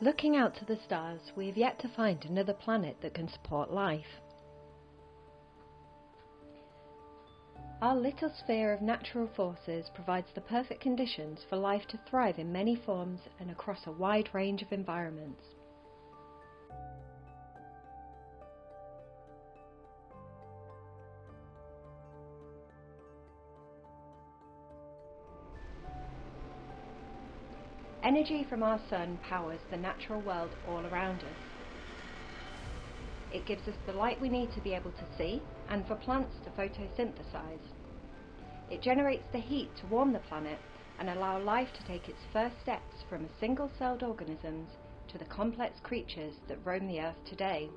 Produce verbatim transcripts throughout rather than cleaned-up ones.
Looking out to the stars, we have yet to find another planet that can support life. Our little sphere of natural forces provides the perfect conditions for life to thrive in many forms and across a wide range of environments. Energy from our sun powers the natural world all around us. It gives us the light we need to be able to see, and for plants to photosynthesize. It generates the heat to warm the planet and allow life to take its first steps from a single-celled organisms to the complex creatures that roam the earth today.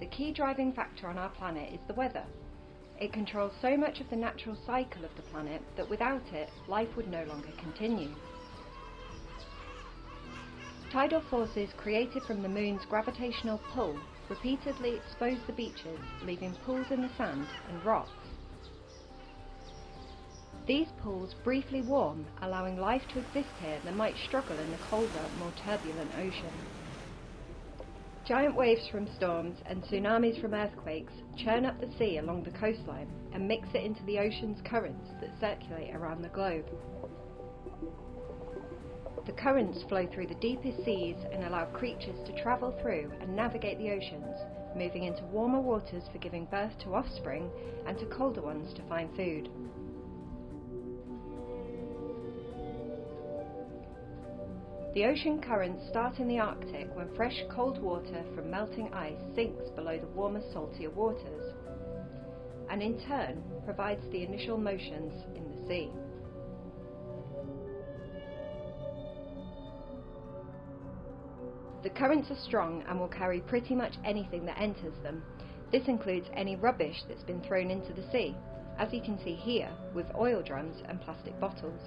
The key driving factor on our planet is the weather. It controls so much of the natural cycle of the planet that without it, life would no longer continue. Tidal forces created from the moon's gravitational pull repeatedly expose the beaches, leaving pools in the sand and rocks. These pools briefly warm, allowing life to exist here that might struggle in the colder, more turbulent ocean. Giant waves from storms and tsunamis from earthquakes churn up the sea along the coastline and mix it into the ocean's currents that circulate around the globe. The currents flow through the deepest seas and allow creatures to travel through and navigate the oceans, moving into warmer waters for giving birth to offspring and to colder ones to find food. The ocean currents start in the Arctic when fresh cold water from melting ice sinks below the warmer, saltier waters, and in turn provides the initial motions in the sea. The currents are strong and will carry pretty much anything that enters them. This includes any rubbish that's been thrown into the sea, as you can see here with oil drums and plastic bottles.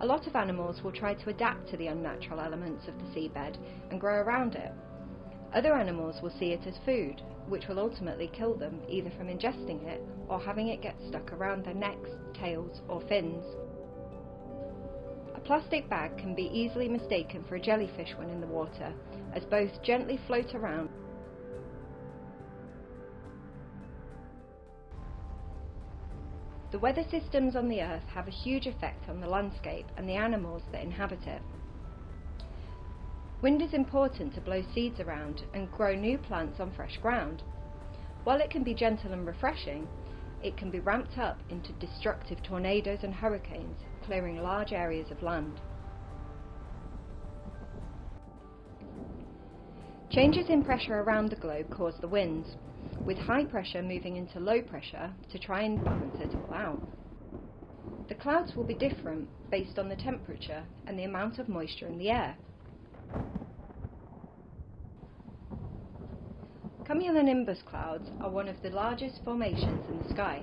A lot of animals will try to adapt to the unnatural elements of the seabed and grow around it. Other animals will see it as food, which will ultimately kill them either from ingesting it or having it get stuck around their necks, tails or fins. A plastic bag can be easily mistaken for a jellyfish when in the water, as both gently float around. The weather systems on the earth have a huge effect on the landscape and the animals that inhabit it. Wind is important to blow seeds around and grow new plants on fresh ground. While it can be gentle and refreshing, it can be ramped up into destructive tornadoes and hurricanes, clearing large areas of land. Changes in pressure around the globe cause the winds, with high pressure moving into low pressure to try and balance it all out. The clouds will be different based on the temperature and the amount of moisture in the air. Cumulonimbus clouds are one of the largest formations in the sky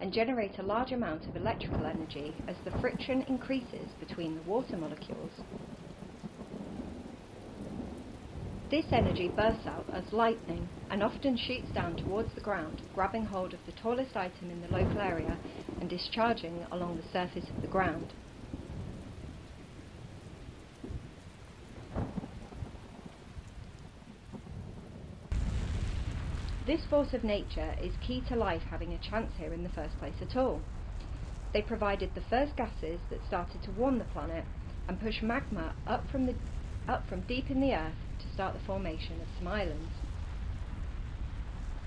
and generate a large amount of electrical energy as the friction increases between the water molecules. This energy bursts out as lightning and often shoots down towards the ground, grabbing hold of the tallest item in the local area and discharging along the surface of the ground. This force of nature is key to life having a chance here in the first place at all. They provided the first gases that started to warm the planet and push magma up from, the, up from deep in the earth to start the formation of some islands.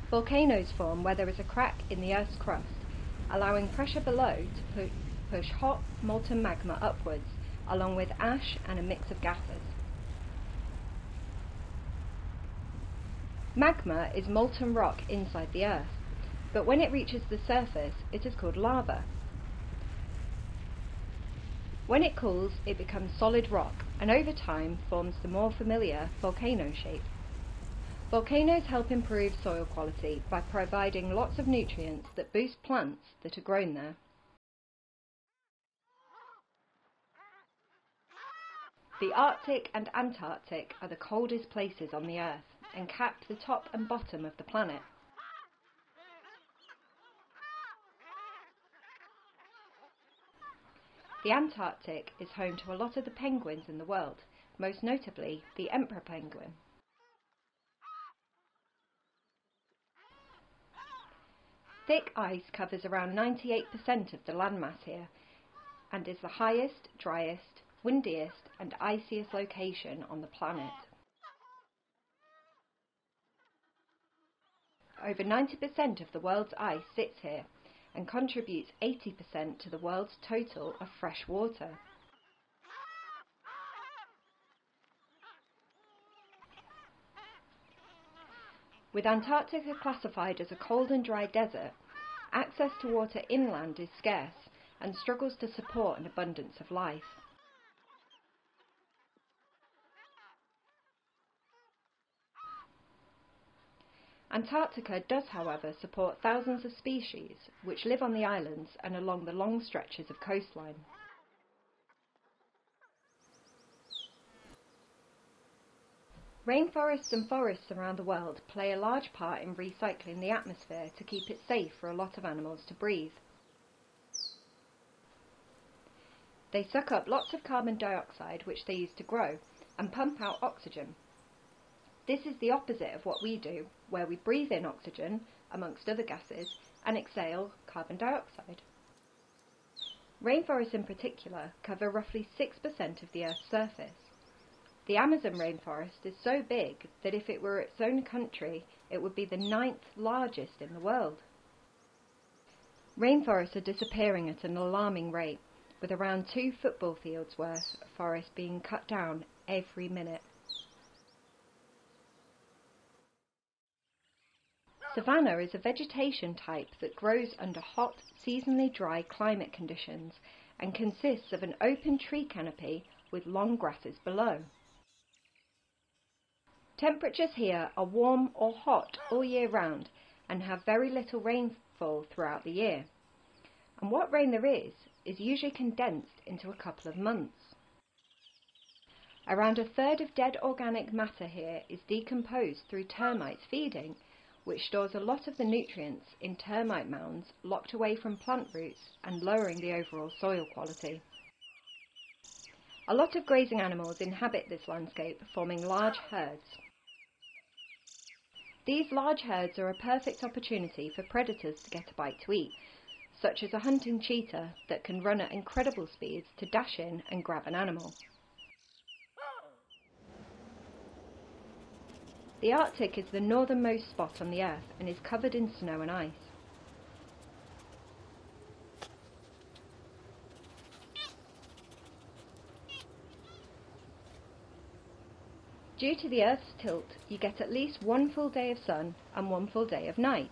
Volcanoes form where there is a crack in the Earth's crust, allowing pressure below to pu push hot, molten magma upwards, along with ash and a mix of gases. Magma is molten rock inside the Earth, but when it reaches the surface, it is called lava. When it cools, it becomes solid rock and over time forms the more familiar volcano shape. Volcanoes help improve soil quality by providing lots of nutrients that boost plants that are grown there. The Arctic and Antarctic are the coldest places on the Earth and cap the top and bottom of the planet. The Antarctic is home to a lot of the penguins in the world, most notably the emperor penguin. Thick ice covers around ninety-eight percent of the landmass here and is the highest, driest, windiest and iciest location on the planet. Over ninety percent of the world's ice sits here and contributes eighty percent to the world's total of fresh water. With Antarctica classified as a cold and dry desert, access to water inland is scarce and struggles to support an abundance of life. Antarctica does, however, support thousands of species which live on the islands and along the long stretches of coastline. Rainforests and forests around the world play a large part in recycling the atmosphere to keep it safe for a lot of animals to breathe. They suck up lots of carbon dioxide which they use to grow and pump out oxygen. This is the opposite of what we do, where we breathe in oxygen, amongst other gases, and exhale carbon dioxide. Rainforests in particular cover roughly six percent of the Earth's surface. The Amazon rainforest is so big that if it were its own country, it would be the ninth largest in the world. Rainforests are disappearing at an alarming rate, with around two football fields worth of forest being cut down every minute. Savanna is a vegetation type that grows under hot, seasonally dry climate conditions and consists of an open tree canopy with long grasses below. Temperatures here are warm or hot all year round and have very little rainfall throughout the year. And what rain there is, is usually condensed into a couple of months. Around a third of dead organic matter here is decomposed through termites feeding, which stores a lot of the nutrients in termite mounds locked away from plant roots and lowering the overall soil quality. A lot of grazing animals inhabit this landscape, forming large herds. These large herds are a perfect opportunity for predators to get a bite to eat, such as a hunting cheetah that can run at incredible speeds to dash in and grab an animal. The Arctic is the northernmost spot on the Earth and is covered in snow and ice. Due to the Earth's tilt, you get at least one full day of sun and one full day of night.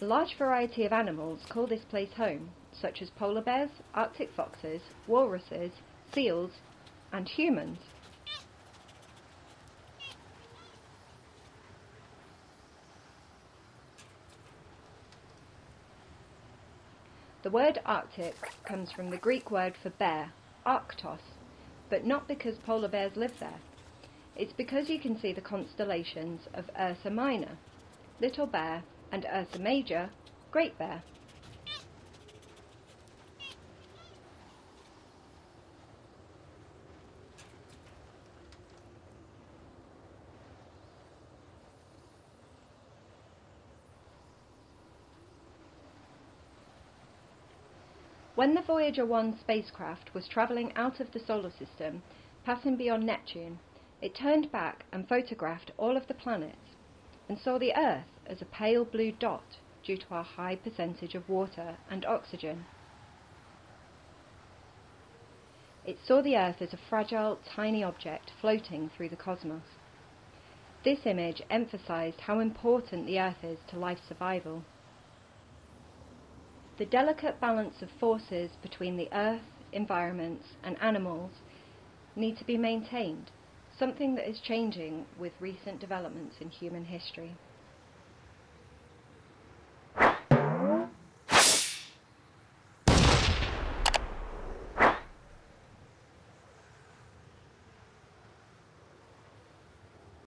A large variety of animals call this place home, such as polar bears, Arctic foxes, walruses, seals, and humans. The word Arctic comes from the Greek word for bear, Arctos, but not because polar bears live there. It's because you can see the constellations of Ursa Minor, Little Bear, and Ursa Major, Great Bear. When the Voyager one spacecraft was travelling out of the solar system, passing beyond Neptune, it turned back and photographed all of the planets and saw the Earth as a pale blue dot due to our high percentage of water and oxygen. It saw the Earth as a fragile, tiny object floating through the cosmos. This image emphasised how important the Earth is to life survival. The delicate balance of forces between the Earth, environments and animals need to be maintained, something that is changing with recent developments in human history.